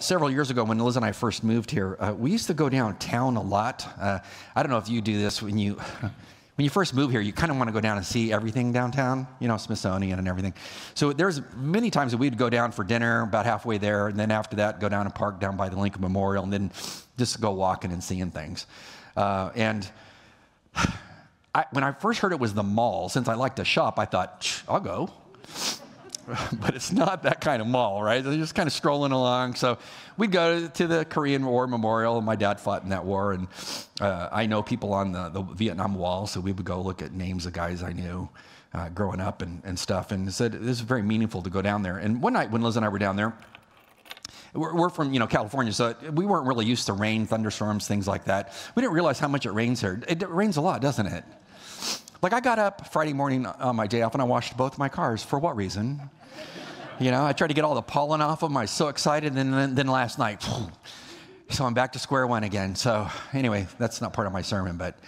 Several years ago, when Liz and I first moved here, we used to go downtown a lot. I don't know if you do this. When you first move here, you kind of want to go down and see everything downtown, you know, Smithsonian and everything. So there's many times that we'd go down for dinner, about halfway there, and then after that, go down and park down by the Lincoln Memorial, and then just go walking and seeing things. When I first heard it was the mall, since I like to shop, I thought, I'll go. But it's not that kind of mall, right? They're just kind of strolling along. So we'd go to the Korean War Memorial. My dad fought in that war, and I know people on the Vietnam wall, so we would go look at names of guys I knew growing up and stuff, and said this is very meaningful to go down there. And one night when Liz and I were down there, we're from, you know, California, so we weren't really used to rain, thunderstorms, things like that. We didn't realize how much it rains here. It rains a lot, doesn't it? Like, I got up Friday morning on my day off, and I washed both my cars. For what reason? You know, I tried to get all the pollen off of them. I was so excited, and then last night, phew, so I'm back to square one again. So anyway, that's not part of my sermon, but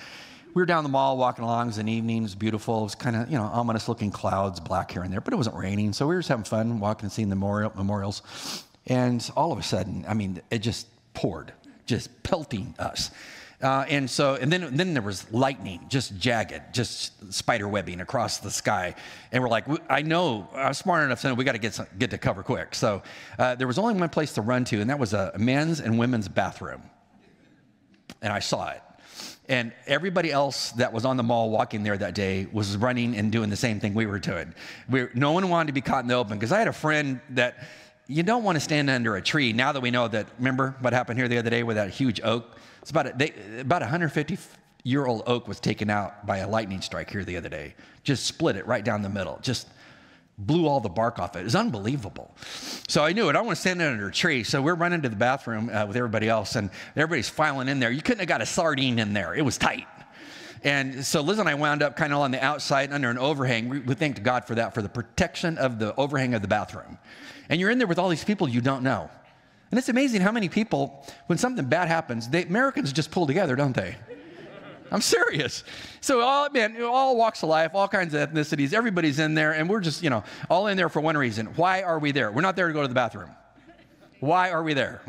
we were down the mall walking along. It was an evening. It was beautiful. It was kind of, you know, ominous-looking clouds, black here and there, but it wasn't raining, so we were just having fun walking and seeing the memorials, and all of a sudden, I mean, it just poured, just pelting us. And then there was lightning, just jagged, just spider webbing across the sky. And we're like, I know, I'm smart enough to know we got to get to cover quick. So there was only one place to run to, and that was a men's and women's bathroom. And I saw it. And everybody else that was on the mall walking there that day was running and doing the same thing we were doing. No one wanted to be caught in the open, because I had a friend that, you don't want to stand under a tree. Now that we know that, remember what happened here the other day with that huge oak? It's about a 150-year-old oak was taken out by a lightning strike here the other day. Just split it right down the middle. Just blew all the bark off it. It was unbelievable. So I knew it. I don't want to stand under a tree. So we're running to the bathroom with everybody else, and everybody's filing in there. You couldn't have got a sardine in there. It was tight. And so Liz and I wound up kind of on the outside under an overhang. We thanked God for that, for the protection of the overhang of the bathroom. And you're in there with all these people you don't know. And it's amazing how many people, when something bad happens, Americans just pull together, don't they? I'm serious. So, all walks of life, all kinds of ethnicities, everybody's in there, and we're just, you know, all in there for one reason. Why are we there? We're not there to go to the bathroom. Why are we there?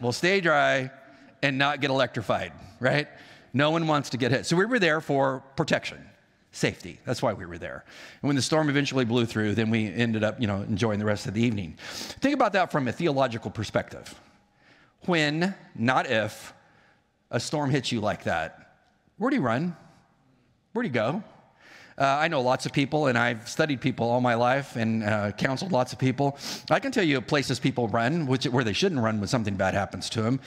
We'll stay dry and not get electrified, right? No one wants to get hit. So we were there for protection. Safety. That's why we were there. And when the storm eventually blew through, then we ended up, you know, enjoying the rest of the evening. Think about that from a theological perspective. When, not if, a storm hits you like that, where do you run? Where do you go? I know lots of people, and I've studied people all my life and counseled lots of people. I can tell you places people run, where they shouldn't run when something bad happens to them.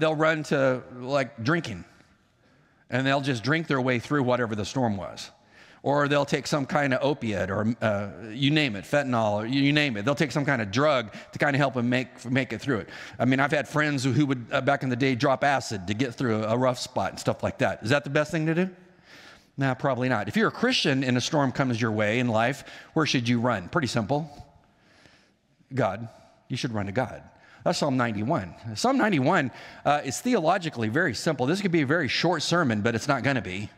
They'll run to, like, drinking, and they'll just drink their way through whatever the storm was. Or they'll take some kind of opiate, or you name it, fentanyl, or you name it. They'll take some kind of drug to kind of help them make it through it. I mean, I've had friends who would, back in the day, drop acid to get through a rough spot and stuff like that. Is that the best thing to do? No, probably not. If you're a Christian and a storm comes your way in life, where should you run? Pretty simple. God. You should run to God. That's Psalm 91. Psalm 91 is theologically very simple. This could be a very short sermon, but it's not going to be.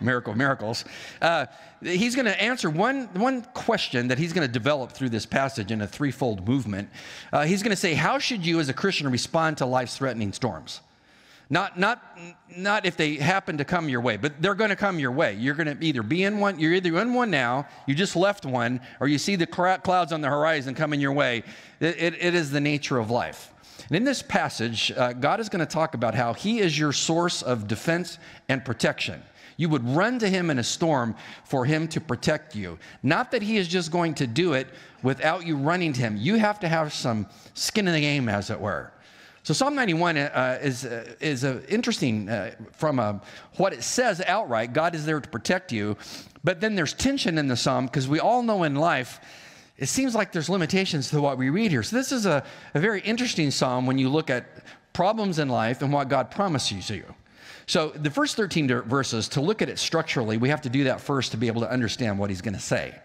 Miracle of miracles. He's going to answer one question that he's going to develop through this passage in a threefold movement. He's going to say, how should you as a Christian respond to life's threatening storms? Not if they happen to come your way, but they're going to come your way. You're going to either be in one, you're either in one now, you just left one, or you see the clouds on the horizon coming your way. It is the nature of life. And in this passage, God is going to talk about how he is your source of defense and protection. You would run to him in a storm for him to protect you. Not that he is just going to do it without you running to him. You have to have some skin in the game, as it were. So Psalm 91 is interesting from what it says outright. God is there to protect you. But then there's tension in the psalm, because we all know in life, it seems like there's limitations to what we read here. So this is a very interesting psalm when you look at problems in life and what God promises you. So the first 13 verses, to look at it structurally, we have to do that first to be able to understand what he's going to say.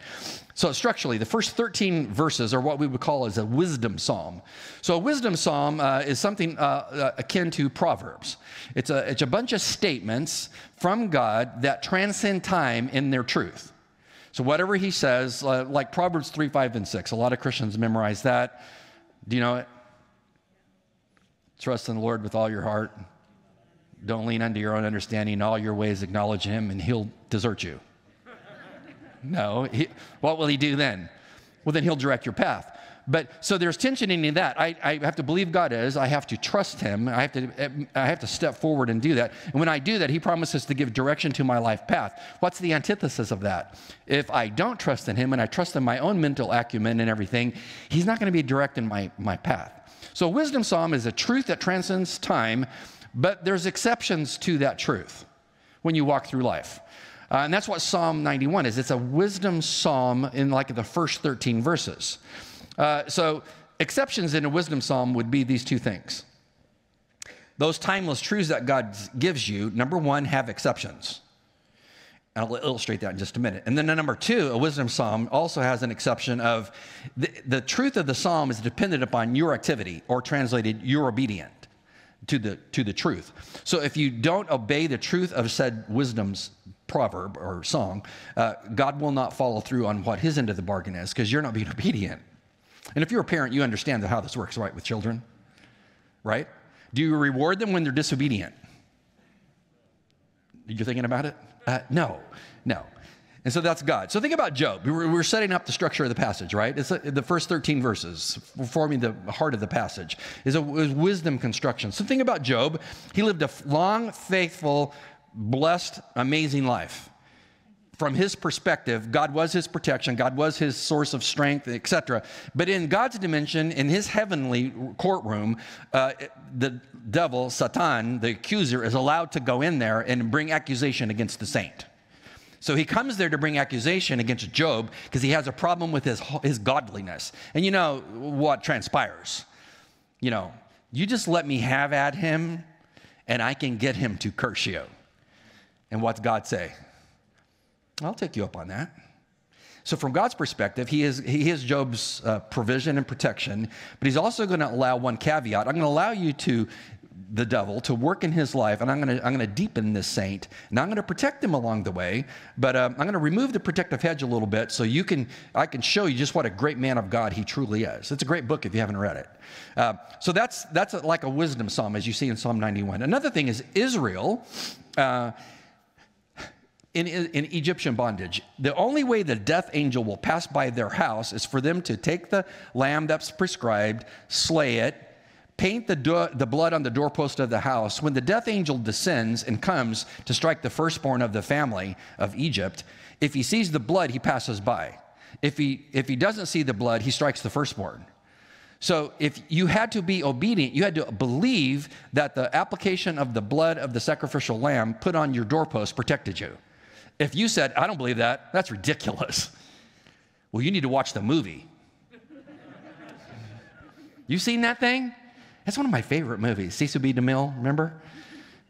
So structurally, the first 13 verses are what we would call as a wisdom psalm. So a wisdom psalm is something akin to Proverbs. It's a bunch of statements from God that transcend time in their truth. So whatever he says, like Proverbs 3, 5, and 6, a lot of Christians memorize that. Do you know it? Trust in the Lord with all your heart. Don't lean unto your own understanding. In all your ways acknowledge him, and he'll desert you. No. What will he do then? Well, then he'll direct your path. But so there's tension in that. I have to believe God is. I have to trust him. I have to step forward and do that. And when I do that, he promises to give direction to my life path. What's the antithesis of that? If I don't trust in him and I trust in my own mental acumen and everything, he's not going to be directing my path. So Wisdom Psalm is a truth that transcends time, but there's exceptions to that truth when you walk through life. And that's what Psalm 91 is. It's a wisdom psalm in like the first 13 verses. So exceptions in a wisdom psalm would be these two things. Those timeless truths that God gives you, number one, have exceptions. And I'll illustrate that in just a minute. And then number two, a wisdom psalm also has an exception of the truth of the psalm is dependent upon your activity, or translated, you're obedient to the truth. So if you don't obey the truth of said wisdom's proverb or song, God will not follow through on what his end of the bargain is, because you're not being obedient. And if you're a parent, you understand how this works, right, with children, right? Do you reward them when they're disobedient? You're thinking about it? No. And so that's God. So think about Job. We're setting up the structure of the passage, right? It's the first 13 verses forming the heart of the passage is wisdom construction. So think about Job. He lived a long, faithful, blessed, amazing life. From his perspective, God was his protection. God was his source of strength, etc. But in God's dimension, in his heavenly courtroom, the devil, Satan, the accuser, is allowed to go in there and bring accusation against the saint. So he comes there to bring accusation against Job because he has a problem with his godliness. And you know what transpires. You know, you just let me have at him, and I can get him to curse you. And what's God say? I'll take you up on that. So from God's perspective, he is Job's provision and protection, but he's also going to allow one caveat. I'm going to allow you to, the devil, to work in his life, and I'm going to deepen this saint, and I'm going to protect him along the way, but I'm going to remove the protective hedge a little bit so I can show you just what a great man of God he truly is. It's a great book if you haven't read it. So that's like a wisdom psalm, as you see in Psalm 91. Another thing is Israel. In Egyptian bondage, the only way the death angel will pass by their house is for them to take the lamb that's prescribed, slay it, paint the blood on the doorpost of the house. When the death angel descends and comes to strike the firstborn of the family of Egypt, if he sees the blood, he passes by. If he doesn't see the blood, he strikes the firstborn. So if you had to be obedient, you had to believe that the application of the blood of the sacrificial lamb put on your doorpost protected you. If you said, I don't believe that, that's ridiculous. Well, you need to watch the movie. You've seen that thing? That's one of my favorite movies. Cecil B. DeMille, remember?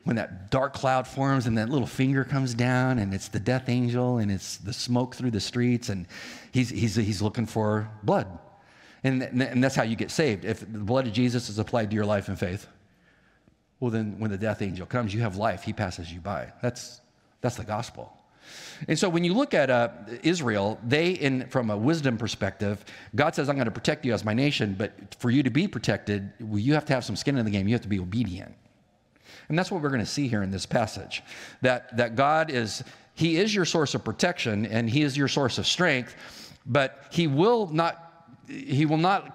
When that dark cloud forms and that little finger comes down and it's the death angel and it's the smoke through the streets and he's looking for blood. And that's how you get saved. If the blood of Jesus is applied to your life in faith, well, then when the death angel comes, you have life. He passes you by. That's the gospel. And so when you look at Israel, from a wisdom perspective, God says, I'm going to protect you as my nation, but for you to be protected, well, you have to have some skin in the game. You have to be obedient. And that's what we're going to see here in this passage, that God is, he is your source of protection and he is your source of strength, but he will not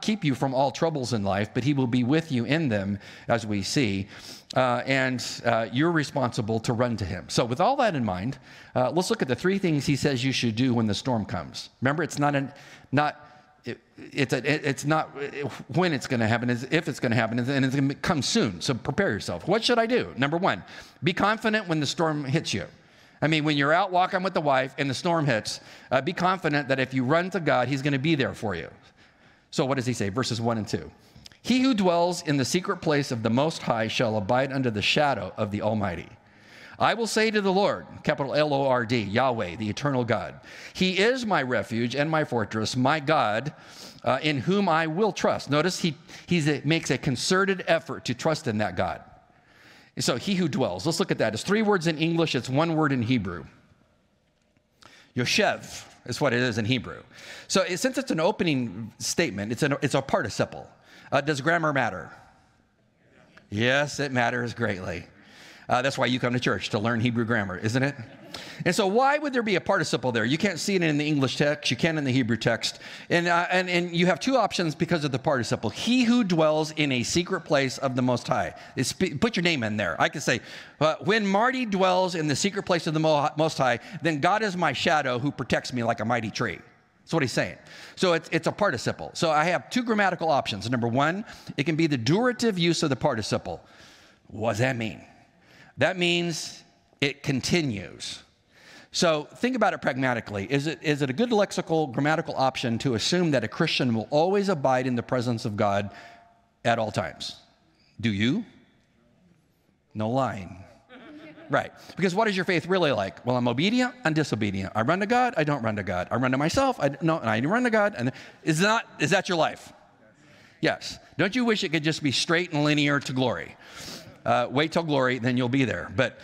keep you from all troubles in life, but he will be with you in them, as we see. And you're responsible to run to him. So with all that in mind, let's look at the three things he says you should do when the storm comes. Remember, it's not when it's going to happen, it's if it's going to happen, and it's going to come soon. So prepare yourself. What should I do? Number one, be confident when the storm hits you. I mean, when you're out walking with the wife and the storm hits, be confident that if you run to God, he's going to be there for you. So what does he say? Verses 1 and 2. He who dwells in the secret place of the Most High shall abide under the shadow of the Almighty. I will say to the Lord, capital L-O-R-D, Yahweh, the eternal God. He is my refuge and my fortress, my God, in whom I will trust. Notice he makes a concerted effort to trust in that God. So he who dwells. Let's look at that. It's three words in English. It's one word in Hebrew. Yoshev is what it is in Hebrew. So since it's an opening statement, it's a participle. Does grammar matter? Yes, it matters greatly. That's why you come to church, to learn Hebrew grammar, isn't it? And so why would there be a participle there? You can't see it in the English text. You can in the Hebrew text. And you have two options because of the participle. He who dwells in a secret place of the Most High. Put your name in there. I could say, when Marty dwells in the secret place of the Most High, then God is my shadow who protects me like a mighty tree. That's what he's saying. So it's a participle. So I have two grammatical options. Number one, it can be the durative use of the participle. What does that mean? That means it continues. So think about it pragmatically. Is it a good lexical, grammatical option to assume that a Christian will always abide in the presence of God at all times? Do you? No lying. Right. Because what is your faith really like? Well, I'm obedient, I'm disobedient. I run to God, I don't run to God. I run to myself, I run to God. And is that your life? Yes. Don't you wish it could just be straight and linear to glory? Wait till glory, then you'll be there. But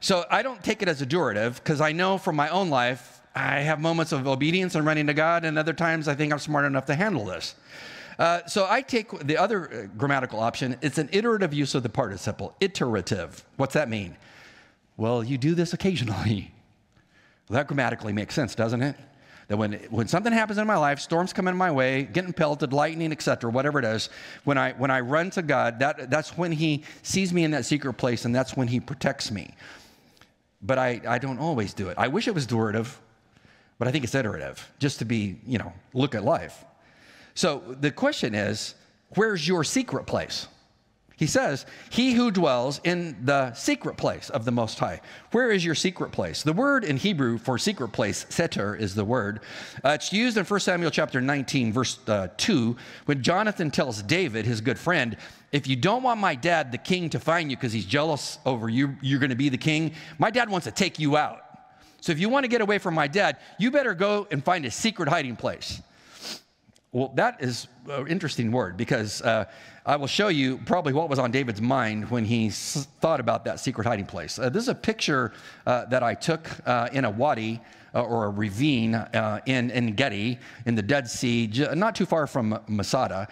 so I don't take it as a durative because I know from my own life, I have moments of obedience and running to God, and other times I think I'm smart enough to handle this. So I take the other grammatical option. It's an iterative use of the participle, iterative. What's that mean? Well, you do this occasionally. Well, that grammatically makes sense, doesn't it? That when something happens in my life, storms come in my way, getting pelted, lightning, etc., whatever it is, when I run to God, that's when he sees me in that secret place, and that's when he protects me. But I don't always do it. I wish it was durative, but I think it's iterative, just to be, look at life. So the question is, where's your secret place? He says, he who dwells in the secret place of the Most High. Where is your secret place? The word in Hebrew for secret place, seter, is the word. It's used in 1 Samuel chapter 19, verse 2, when Jonathan tells David, his good friend, if you don't want my dad, the king, to find you because he's jealous over you, you're going to be the king, my dad wants to take you out. So if you want to get away from my dad, you better go and find a secret hiding place. Well, that is an interesting word because I will show you probably what was on David's mind when he thought about that secret hiding place. This is a picture that I took in a wadi or a ravine in En Gedi in the Dead Sea, not too far from Masada.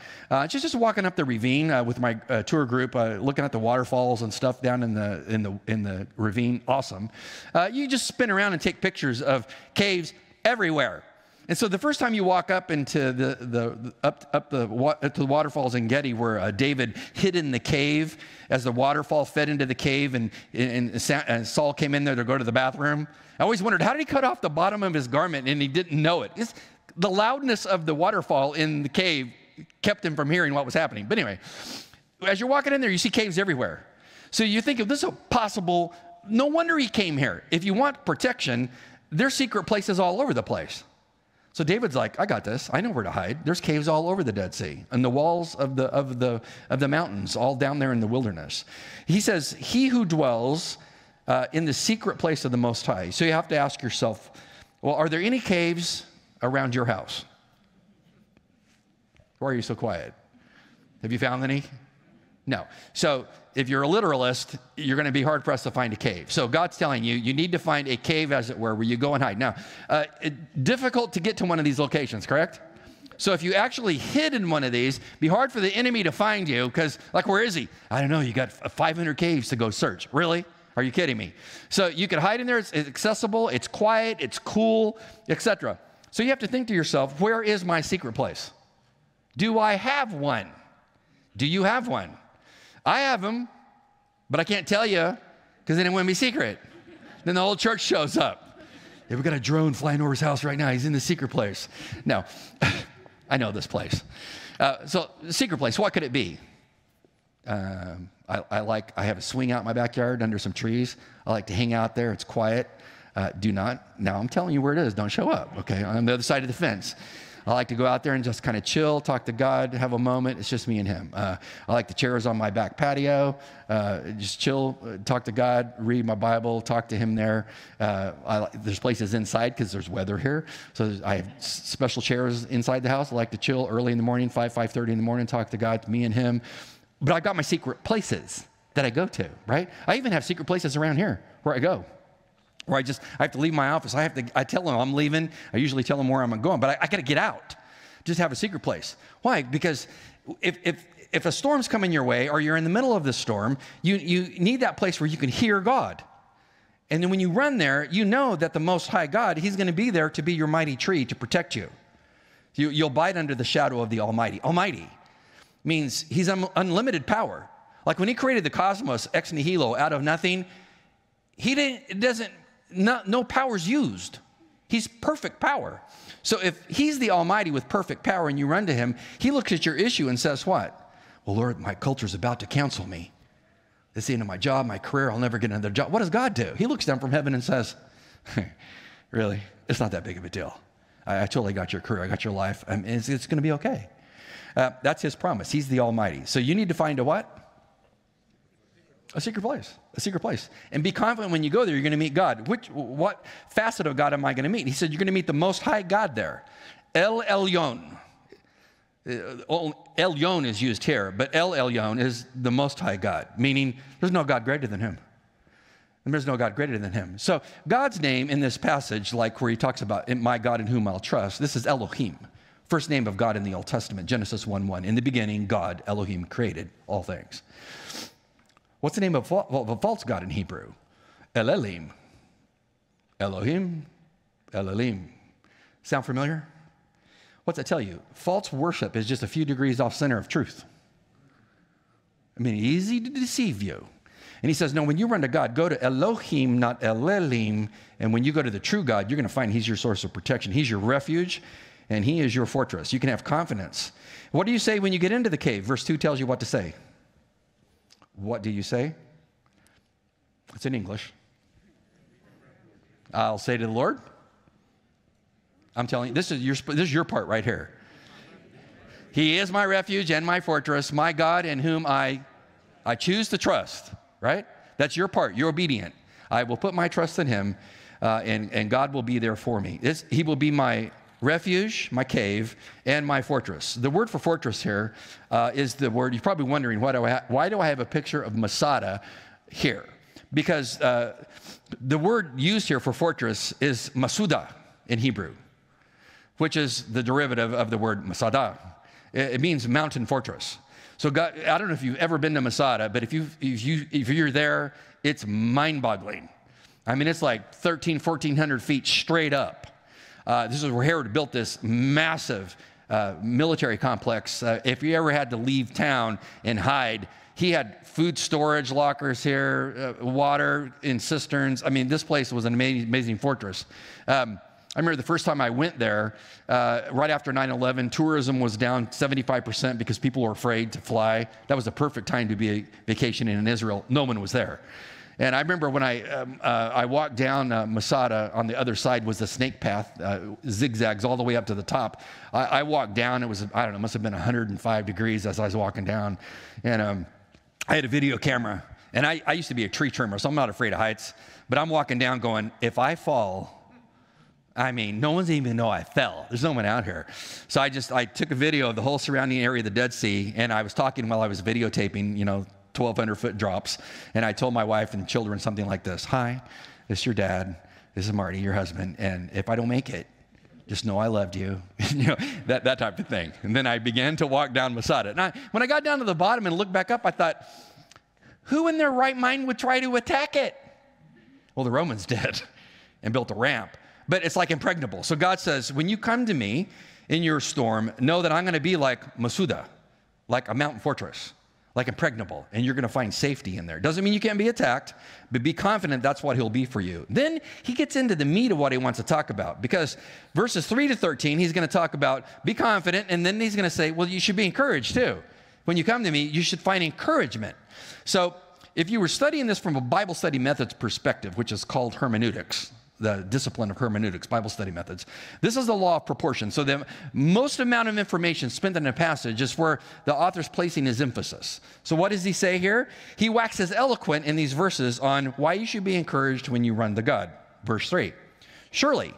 Just walking up the ravine with my tour group, looking at the waterfalls and stuff down in the ravine. Awesome. You just spin around and take pictures of caves everywhere. And so the first time you walk up into up to the waterfalls in Gedi, where David hid in the cave as the waterfall fed into the cave, and Saul came in there to go to the bathroom. I always wondered, how did he cut off the bottom of his garment and he didn't know it? It's the loudness of the waterfall in the cave kept him from hearing what was happening. But anyway, as you're walking in there, you see caves everywhere. So you think, if this is possible, no wonder he came here. If you want protection, there's secret places all over the place. So David's like, I got this. I know where to hide. There's caves all over the Dead Sea and the walls of the mountains, all down there in the wilderness. He says, he who dwells in the secret place of the Most High. So you have to ask yourself, well, are there any caves around your house? Why are you so quiet? Have you found any? No. So if you're a literalist, you're going to be hard-pressed to find a cave. So God's telling you, you need to find a cave, as it were, where you go and hide. Now, difficult to get to one of these locations, correct? So if you actually hid in one of these, it'd be hard for the enemy to find you because, like, where is he? I don't know. You got 500 caves to go search. Really? Are you kidding me? So you can hide in there. It's accessible. It's quiet. It's cool, etc. So you have to think to yourself, where is my secret place? Do I have one? Do you have one? I have them, but I can't tell you because then it wouldn't be secret. Then the whole church shows up. Yeah, we've got a drone flying over his house right now. He's in the secret place. No, I know this place. So secret place, what could it be? I have a swing out in my backyard under some trees. I like to hang out there. It's quiet. Do not. Now I'm telling you where it is. Don't show up, okay? On the other side of the fence. I like to go out there and just kind of chill, talk to God, have a moment. It's just me and him. I like the chairs on my back patio. Just chill, talk to God, read my Bible, talk to him there. There's places inside because there's weather here. So I have special chairs inside the house. I like to chill early in the morning, 5:30 in the morning, talk to God, me and him. But I've got my secret places that I go to, right? I even have secret places around here where I go. where I have to leave my office. I tell them I'm leaving. I usually tell them where I'm going, but I got to get out. Just have a secret place. Why? Because if a storm's coming your way or you're in the middle of this storm, you need that place where you can hear God. And then when you run there, you know that the Most High God, He's going to be there to be your mighty tree to protect you. You'll abide under the shadow of the Almighty. Almighty means He's unlimited power. Like when He created the cosmos ex nihilo out of nothing, no power's used. He's perfect power. So if He's the Almighty with perfect power and you run to Him, He looks at your issue and says what? Well, Lord, my culture's about to cancel me. It's the end of my job, my career, I'll never get another job. What does God do? He looks down from heaven and says, really, it's not that big of a deal. I totally got your career, I got your life. It's going to be okay. That's His promise. He's the Almighty. So you need to find a what? A secret place, a secret place. And be confident when you go there, you're going to meet God. What facet of God am I going to meet? He said, you're going to meet the Most High God there. El Elyon. Elyon is used here, but El Elyon is the Most High God, meaning there's no God greater than Him. And there's no God greater than Him. So God's name in this passage, like where He talks about my God in whom I'll trust, this is Elohim. First name of God in the Old Testament, Genesis 1:1. In the beginning, God, Elohim, created all things. What's the name of a false god in Hebrew? El Elim. Elohim, El Elim. Sound familiar? What's that tell you? False worship is just a few degrees off center of truth. I mean, easy to deceive you. And He says, no, when you run to God, go to Elohim, not El Elim. And when you go to the true God, you're going to find He's your source of protection. He's your refuge, and He is your fortress. You can have confidence. What do you say when you get into the cave? Verse 2 tells you what to say. What do you say? It's in English. I'll say to the Lord. I'm telling you, this is your part right here. He is my refuge and my fortress, my God in whom I choose to trust, right? That's your part. You're obedient. I will put my trust in Him, and God will be there for me. He will be my refuge, my cave, and my fortress. The word for fortress here is the word, you're probably wondering, why do I have a picture of Masada here? Because the word used here for fortress is Masada in Hebrew, which is the derivative of the word Masada. It means mountain fortress. So God, I don't know if you've ever been to Masada, but if you're there, it's mind-boggling. I mean, it's like 1,400 feet straight up. This is where Herod built this massive military complex. If you ever had to leave town and hide, he had food storage lockers here, water in cisterns. I mean, this place was an amazing, amazing fortress. I remember the first time I went there, right after 9/11, tourism was down 75% because people were afraid to fly. That was the perfect time to be vacationing in Israel. No one was there. And I remember when I walked down Masada, on the other side was the snake path, zigzags all the way up to the top. I walked down, it was, I don't know, it must have been 105 degrees as I was walking down. And I had a video camera, and I used to be a tree trimmer, so I'm not afraid of heights, but I'm walking down going, if I fall, I mean, no one's even know I fell. There's no one out here. So I took a video of the whole surrounding area of the Dead Sea, and I was talking while I was videotaping, you know, 1,200 foot drops. And I told my wife and children something like this: hi, this is your dad. This is Marty, your husband. And if I don't make it, just know I loved you, you know, that type of thing. And then I began to walk down Masada. And when I got down to the bottom and looked back up, I thought, who in their right mind would try to attack it? Well, the Romans did and built a ramp. But it's like impregnable. So God says, when you come to me in your storm, know that I'm going to be like Masada, like a mountain fortress, like impregnable, and you're going to find safety in there. Doesn't mean you can't be attacked, but be confident that's what He'll be for you. Then He gets into the meat of what He wants to talk about, because verses 3 to 13, He's going to talk about be confident, and then He's going to say, well, you should be encouraged too. When you come to me, you should find encouragement. So if you were studying this from a Bible study methods perspective, which is called hermeneutics, the discipline of hermeneutics, Bible study methods. This is the law of proportion. So the most amount of information spent in a passage is where the author's placing his emphasis. So what does he say here? He waxes eloquent in these verses on why you should be encouraged when you run to God. Verse 3, surely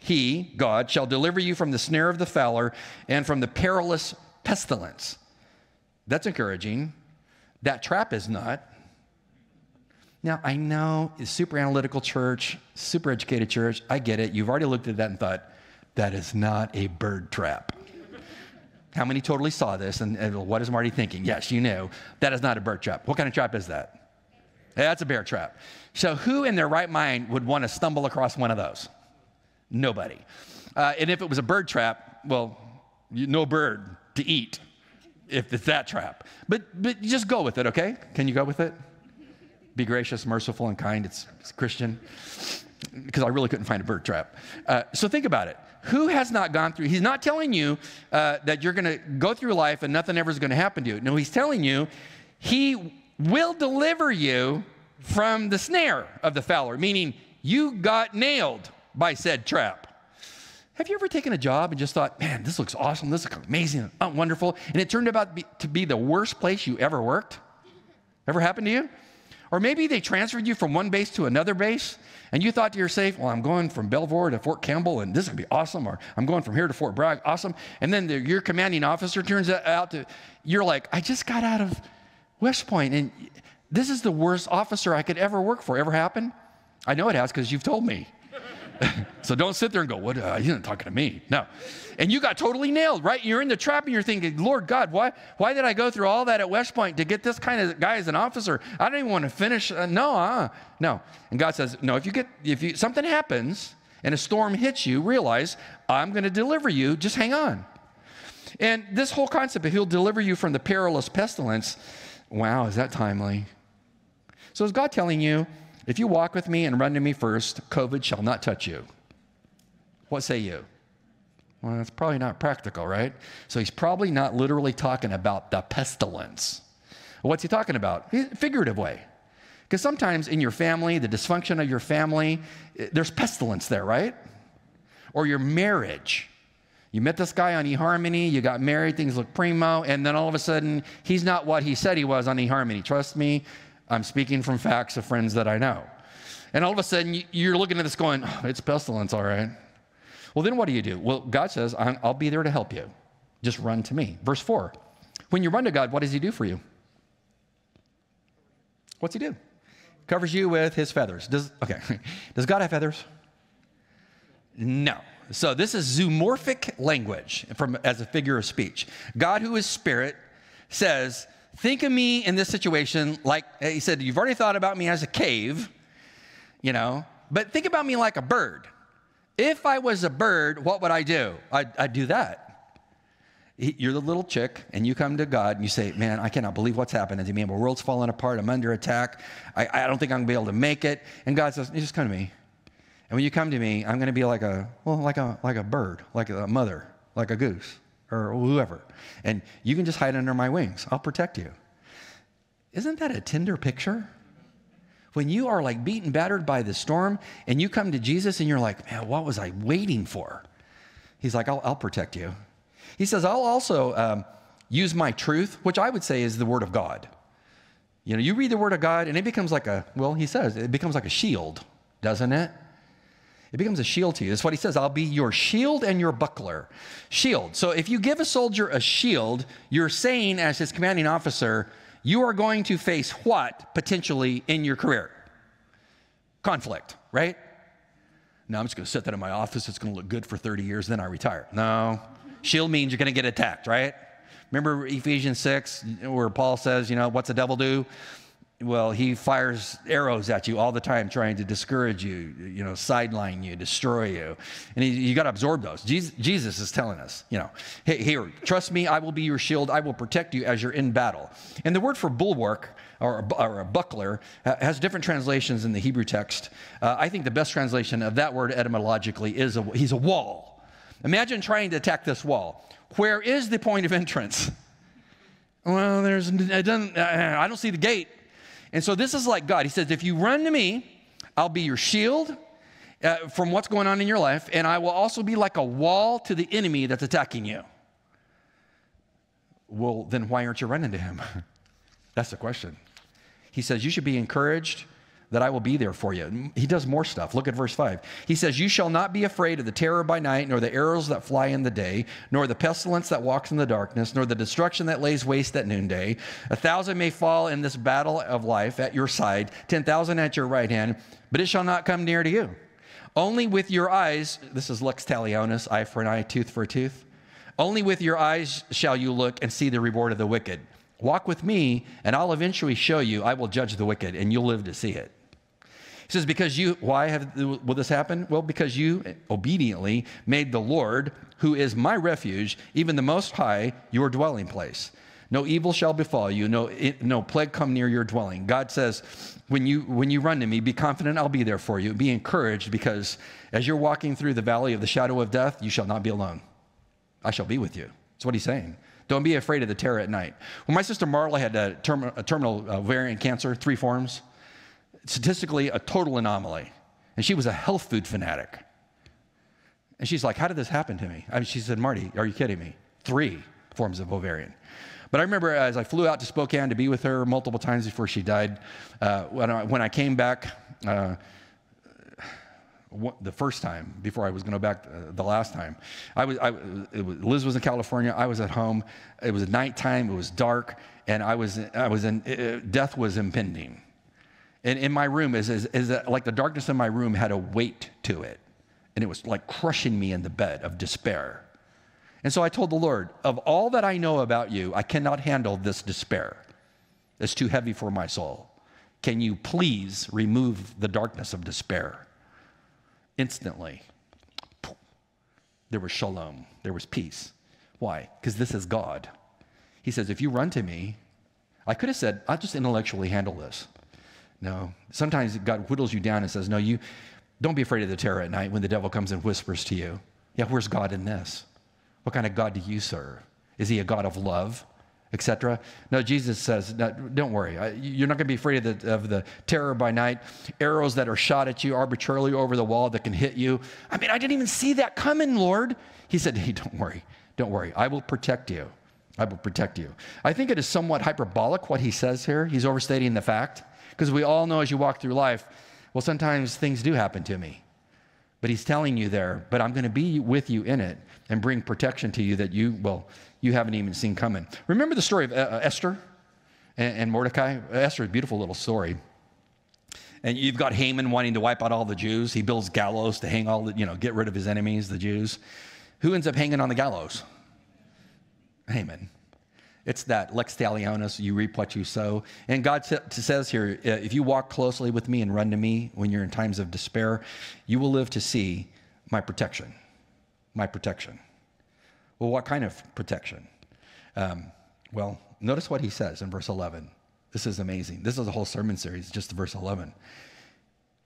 He, God, shall deliver you from the snare of the fowler and from the perilous pestilence. That's encouraging. That trap is not. Now, I know it's super analytical church, super educated church. I get it. You've already looked at that and thought, that is not a bird trap. How many totally saw this? And what is Marty thinking? Yes, you know, that is not a bird trap. What kind of trap is that? That's a bear trap. So who in their right mind would want to stumble across one of those? Nobody. And if it was a bird trap, well, no bird to eat if it's that trap. But just go with it, okay? Can you go with it? Be gracious, merciful, and kind. It's Christian. Because I really couldn't find a bird trap. So think about it. Who has not gone through? He's not telling you that you're going to go through life and nothing ever is going to happen to you. No, he's telling you he will deliver you from the snare of the fowler, meaning you got nailed by said trap. Have you ever taken a job and just thought, man, this looks awesome, this looks amazing, wonderful, and it turned out to be the worst place you ever worked? Ever happened to you? Or maybe they transferred you from one base to another base, and you thought to yourself, well, I'm going from Belvoir to Fort Campbell, and this would be awesome, or I'm going from here to Fort Bragg, awesome. And then your commanding officer turns out to, you're like, I just got out of West Point, and this is the worst officer I could ever work for. Ever happen? I know it has because you've told me. So don't sit there and go, what, he's not talking to me. No. And you got totally nailed, right? You're in the trap and you're thinking, Lord God, why did I go through all that at West Point to get this kind of guy as an officer? I don't even want to finish. No. And God says, no, if something happens and a storm hits you, realize I'm going to deliver you. Just hang on. And this whole concept of he'll deliver you from the perilous pestilence. Wow, is that timely? So is God telling you, if you walk with me and run to me first, COVID shall not touch you? What say you? Well, that's probably not practical, right? So he's probably not literally talking about the pestilence. What's he talking about? Figurative way. Because sometimes in your family, the dysfunction of your family, there's pestilence there, right? Or your marriage. You met this guy on eHarmony, you got married, things look primo, and then all of a sudden, he's not what he said he was on eHarmony. Trust me, I'm speaking from facts of friends that I know. And all of a sudden, you're looking at this going, oh, it's pestilence, all right. Well, then what do? Well, God says, I'll be there to help you. Just run to me. Verse 4, when you run to God, what does he do for you? What's he do? Covers you with his feathers. Does God have feathers? No. So this is zoomorphic language as a figure of speech. God, who is spirit, says, think of me in this situation like, he said, you've already thought about me as a cave, you know, but think about me like a bird. If I was a bird, what would I do? I'd do that. You're the little chick, and you come to God, and you say, man, I cannot believe what's happening to me. My world's falling apart. I'm under attack. I don't think I'm going to be able to make it. And God says, just come to me. And when you come to me, I'm going to be like a bird, like a mother, like a goose, or whoever. And you can just hide under my wings. I'll protect you. Isn't that a tender picture? When you are like beaten, battered by the storm, and you come to Jesus and you're like, man, what was I waiting for? He's like, I'll protect you. He says, I'll also use my truth, which I would say is the word of God. You know, you read the word of God and it becomes like a shield, doesn't it? It becomes a shield to you. That's what he says. I'll be your shield and your buckler. Shield. So if you give a soldier a shield, you're saying as his commanding officer, you are going to face what potentially in your career? Conflict, right? No, I'm just going to set that in my office. It's going to look good for 30 years, then I retire. No. Shield means you're going to get attacked, right? Remember Ephesians 6 where Paul says, you know, what's the devil do? Well, he fires arrows at you all the time trying to discourage you, you know, sideline you, destroy you. And you got to absorb those. Jesus is telling us, you know, hey, here, trust me, I will be your shield. I will protect you as you're in battle. And the word for bulwark or a buckler has different translations in the Hebrew text. I think the best translation of that word etymologically is he's a wall. Imagine trying to attack this wall. Where is the point of entrance? Well, I don't see the gate. And so this is like God. He says, if you run to me, I'll be your shield from what's going on in your life, and I will also be like a wall to the enemy that's attacking you. Well, then why aren't you running to him? That's the question. He says, you should be encouraged that I will be there for you. He does more stuff. Look at verse 5. He says, you shall not be afraid of the terror by night, nor the arrows that fly in the day, nor the pestilence that walks in the darkness, nor the destruction that lays waste at noonday. 1,000 may fall in this battle of life at your side, 10,000 at your right hand, but it shall not come near to you. Only with your eyes, this is Lex Talionis, eye for an eye, tooth for a tooth. Only with your eyes shall you look and see the reward of the wicked. Walk with me, and I'll eventually show you. I will judge the wicked, and you'll live to see it. He says, because you, will this happen? Well, because you obediently made the Lord, who is my refuge, even the Most High, your dwelling place. No evil shall befall you, no plague come near your dwelling. God says, when you run to me, be confident, I'll be there for you. Be encouraged, because as you're walking through the valley of the shadow of death, you shall not be alone. I shall be with you. That's what he's saying. Don't be afraid of the terror at night. When my sister Marla had terminal ovarian cancer, 3 forms, statistically a total anomaly, and she was a health food fanatic. And she's like, how did this happen to me? I mean, she said, Marty, are you kidding me? 3 forms of ovarian. But I remember as I flew out to Spokane to be with her multiple times before she died, when I came back the first time, before I was going to go back the last time, Liz was in California, I was at home, it was nighttime, it was dark, and death was impending. And in my room, like the darkness in my room had a weight to it, and it was like crushing me in the bed of despair. And so I told the Lord, of all that I know about you, I cannot handle this despair. It's too heavy for my soul. Can you please remove the darkness of despair? Instantly, poof, there was shalom. There was peace. Why? Because this is God. He says, if you run to me, I could have said, I'll just intellectually handle this. No. Sometimes God whittles you down and says, no, you don't be afraid of the terror at night when the devil comes and whispers to you. Yeah, where's God in this? What kind of God do you serve? Is he a God of love, etc.? No, Jesus says, no, don't worry. You're not going to be afraid of the terror by night, arrows that are shot at you arbitrarily over the wall that can hit you. I mean, I didn't even see that coming, Lord. He said, hey, don't worry. Don't worry. I will protect you. I will protect you. I think it is somewhat hyperbolic what he says here. He's overstating the fact, because we all know as you walk through life, well, sometimes things do happen to me. But he's telling you there, but I'm going to be with you in it and bring protection to you that you haven't even seen coming. Remember the story of Esther and Mordecai? Esther is a beautiful little story. And you've got Haman wanting to wipe out all the Jews. He builds gallows to hang get rid of his enemies, the Jews. Who ends up hanging on the gallows? Haman. It's that lex talionis, you reap what you sow. And God says here, if you walk closely with me and run to me when you're in times of despair, you will live to see my protection. My protection. Well, what kind of protection? Well, notice what he says in verse 11. This is amazing. This is a whole sermon series, just verse 11.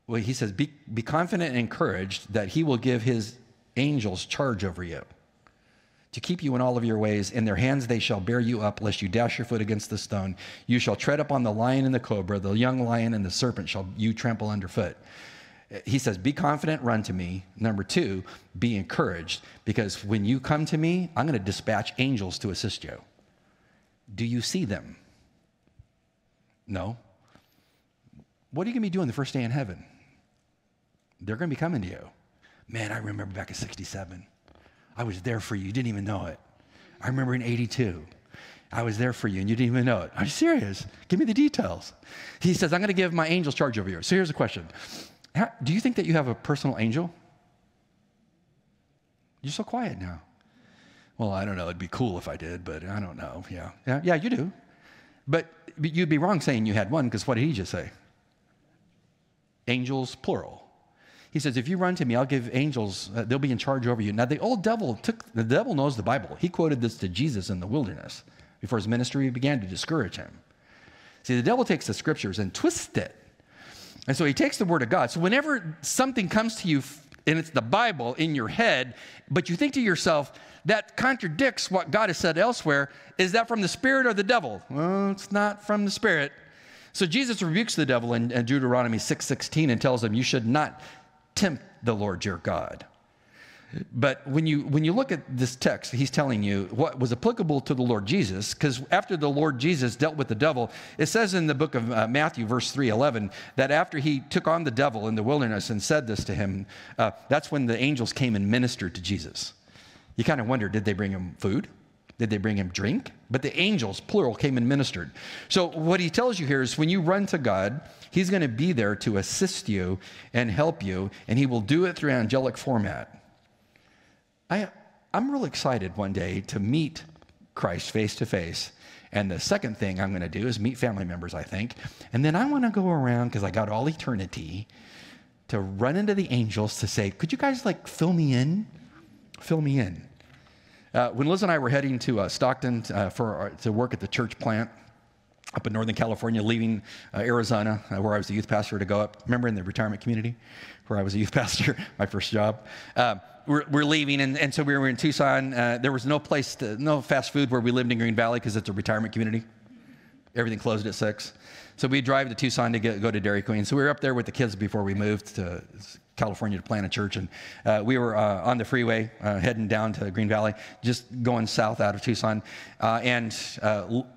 Well, he says, be confident and encouraged that he will give his angels charge over you, to keep you in all of your ways. In their hands they shall bear you up, lest you dash your foot against the stone. You shall tread upon the lion and the cobra, the young lion and the serpent shall you trample underfoot. He says, be confident, run to me. Number 2, be encouraged, because when you come to me, I'm going to dispatch angels to assist you. Do you see them? No. What are you going to be doing the first day in heaven? They're going to be coming to you. Man, I remember back in 67. I was there for you. You didn't even know it. I remember in 82, I was there for you and you didn't even know it. Are you serious? Give me the details. He says, I'm going to give my angels charge over you. So here's a question. Do you think that you have a personal angel? You're so quiet now. Well, I don't know. It'd be cool if I did, but I don't know. Yeah, you do. But you'd be wrong saying you had one, because what did he just say? Angels, plural. He says, if you run to me, I'll give angels, they'll be in charge over you. Now, the devil knows the Bible. He quoted this to Jesus in the wilderness before his ministry began to discourage him. See, the devil takes the scriptures and twists it. And so he takes the word of God. So whenever something comes to you, and it's the Bible in your head, but you think to yourself, that contradicts what God has said elsewhere, is that from the Spirit or the devil? Well, it's not from the Spirit. So Jesus rebukes the devil in Deuteronomy 6:16 and tells him, you should not tempt the Lord your God. But when you look at this text, he's telling you what was applicable to the Lord Jesus, because after the Lord Jesus dealt with the devil, it says in the book of Matthew, verse 3:11, that after he took on the devil in the wilderness and said this to him, that's when the angels came and ministered to Jesus. You kind of wonder, did they bring him food? Did they bring him drink? But the angels, plural, came and ministered. So what he tells you here is when you run to God, he's going to be there to assist you and help you, and he will do it through angelic format. I'm real excited one day to meet Christ face to face. And the second thing I'm going to do is meet family members, I think. And then I want to go around, because I got all eternity, to run into the angels to say, could you guys like fill me in? Fill me in. When Liz and I were heading to Stockton to work at the church plant up in Northern California, leaving Arizona, where I was the youth pastor, to go up, remember in the retirement community where I was a youth pastor, my first job. We're leaving, and so we were in Tucson. There was no place, no fast food where we lived in Green Valley because it's a retirement community. Everything closed at 6. So we drive to Tucson to go to Dairy Queen. So we were up there with the kids before we moved to California to plant a church, and we were on the freeway heading down to Green Valley, just going south out of Tucson. And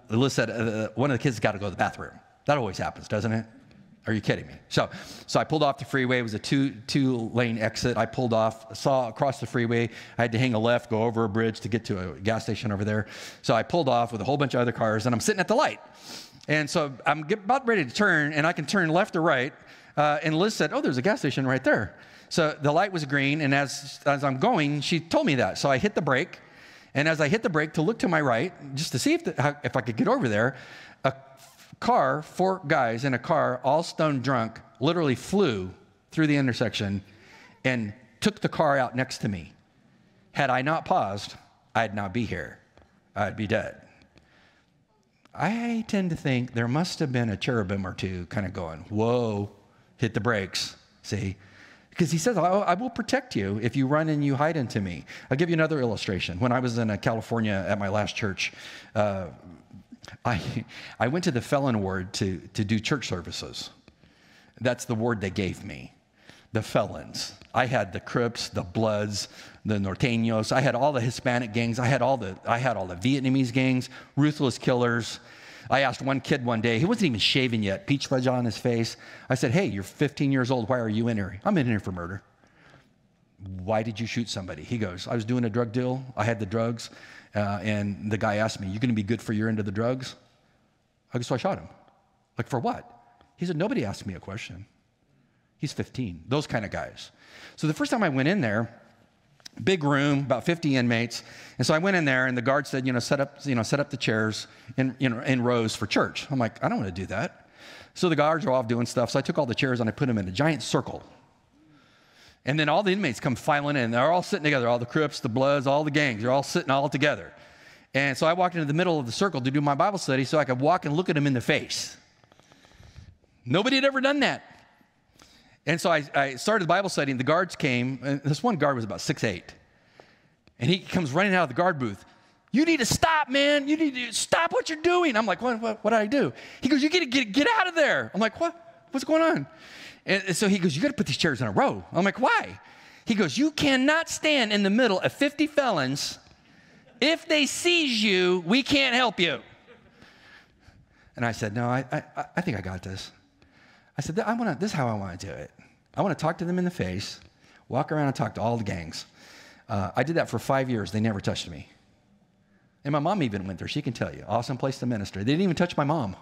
Liz said, one of the kids got to go to the bathroom. That always happens, doesn't it? Are you kidding me? So I pulled off the freeway. It was a two-lane exit. I pulled off, saw across the freeway. I had to hang a left, go over a bridge to get to a gas station over there. So I pulled off with a whole bunch of other cars, and I'm sitting at the light. And so I'm about ready to turn, and I can turn left or right. And Liz said, oh, there's a gas station right there. So the light was green, and as I'm going, she told me that. So I hit the brake, and as I hit the brake to look to my right, just to see if I could get over there, a car, 4 guys in a car, all stone drunk, literally flew through the intersection and took the car out next to me. Had I not paused, I'd not be here. I'd be dead. I tend to think there must have been a cherubim or two kind of going, whoa, hit the brakes, see? Because he says, I will protect you if you run and you hide into me. I'll give you another illustration. When I was in California at my last church, I went to the felon ward to do church services. That's the ward they gave me, the felons. I had the Crips, the Bloods, the Norteños. I had all the Hispanic gangs. I had all the Vietnamese gangs, ruthless killers. I asked one kid one day, he wasn't even shaven yet, peach fudge on his face. I said, hey, you're 15 years old. Why are you in here? I'm in here for murder. Why did you shoot somebody? He goes, I was doing a drug deal. I had the drugs. And the guy asked me, you going to be good for your end of the drugs? So I shot him. Like, for what? He said, nobody asked me a question. He's 15, those kind of guys. So the first time I went in there, big room, about 50 inmates. And so I went in there, and the guard said, set up the chairs in rows for church. I'm like, I don't want to do that. So the guards are off doing stuff. So I took all the chairs and I put them in a giant circle. And then all the inmates come filing in. They're all sitting together, all the Crips, the Bloods, all the gangs. They're all sitting all together. And so I walked into the middle of the circle to do my Bible study so I could walk and look at them in the face. Nobody had ever done that. And so I started the Bible study, and the guards came. And this one guard was about 6'8". And he comes running out of the guard booth. You need to stop, man. You need to stop what you're doing. I'm like, what did I do? He goes, you got to get out of there. I'm like, what? What's going on? And so he goes, you got to put these chairs in a row. I'm like, why? He goes, you cannot stand in the middle of 50 felons. If they seize you, we can't help you. And I said, no, I think I got this. I said, this is how I want to do it. I want to talk to them in the face, walk around and talk to all the gangs. I did that for 5 years. They never touched me. And my mom even went there. She can tell you. Awesome place to minister. They didn't even touch my mom.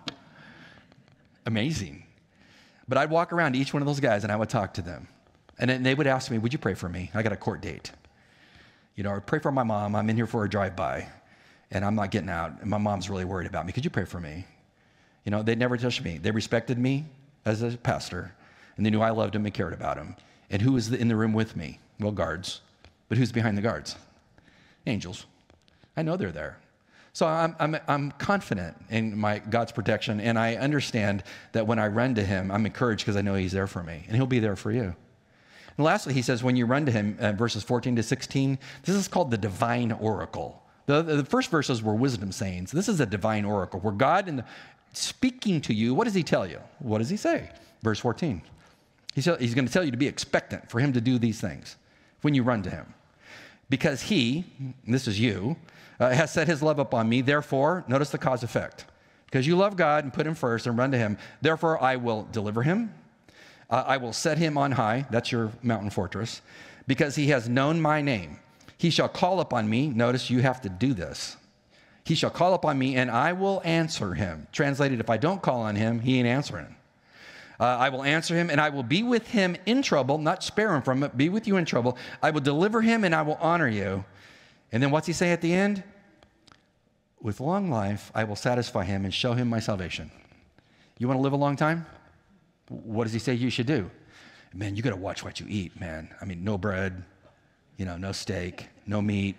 Amazing. But I'd walk around to each one of those guys, and I would talk to them. And then they would ask me, would you pray for me? I got a court date. I would pray for my mom. I'm in here for a drive-by, and I'm not getting out. And my mom's really worried about me. Could you pray for me? They never touched me. They respected me as a pastor, and they knew I loved him and cared about him. And who was in the room with me? Well, guards. But who's behind the guards? Angels. I know they're there. So I'm confident in God's protection, and I understand that when I run to him, I'm encouraged because I know he's there for me, and he'll be there for you. And lastly, he says when you run to him, verses 14 to 16, this is called the divine oracle. The first verses were wisdom sayings. This is a divine oracle where God speaking to you, what does he tell you? What does he say? Verse 14, he's going to tell you to be expectant for him to do these things when you run to him. Because he, this is you, has set his love upon me. Therefore, notice the cause effect. Because you love God and put him first and run to him. Therefore, I will deliver him. I will set him on high. That's your mountain fortress. Because he has known my name. He shall call upon me. Notice you have to do this. He shall call upon me and I will answer him. Translated, if I don't call on him, he ain't answering. I will answer him and I will be with him in trouble, not spare him from it, be with you in trouble. I will deliver him and I will honor you. And then what's he say at the end? With long life, I will satisfy him and show him my salvation. You want to live a long time? What does he say you should do? Man, you got to watch what you eat, man. I mean, no bread, you know, no steak, no meat.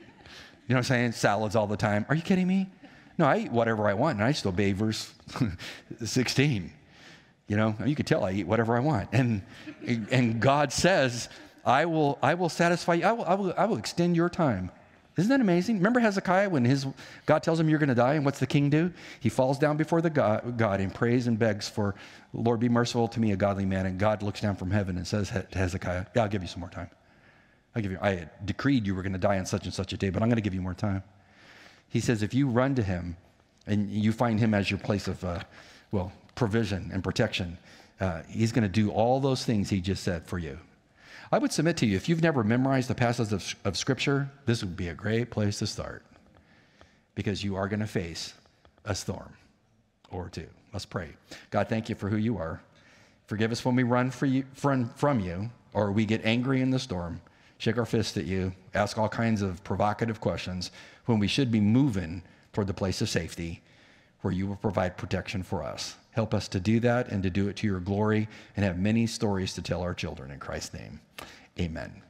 You know what I'm saying? Salads all the time. Are you kidding me? No, I eat whatever I want, and I still obey verse 16. You know, you could tell I eat whatever I want. And God says, I will satisfy you. I will extend your time. Isn't that amazing? Remember Hezekiah when God tells him you're going to die, and what's the king do? He falls down before the God and prays and begs for, Lord, be merciful to me, a godly man. And God looks down from heaven and says to Hezekiah, yeah, I'll give you some more time. I had decreed you were going to die on such and such a day, but I'm going to give you more time. He says, if you run to him and you find him as your place of, provision and protection, he's going to do all those things he just said for you. I would submit to you, if you've never memorized the passages of Scripture, this would be a great place to start, because you are going to face a storm or two. Let's pray. God, thank you for who you are. Forgive us when we run from you, or we get angry in the storm, shake our fists at you, ask all kinds of provocative questions, when we should be moving toward the place of safety, where you will provide protection for us. Help us to do that and to do it to your glory and have many stories to tell our children in Christ's name. Amen.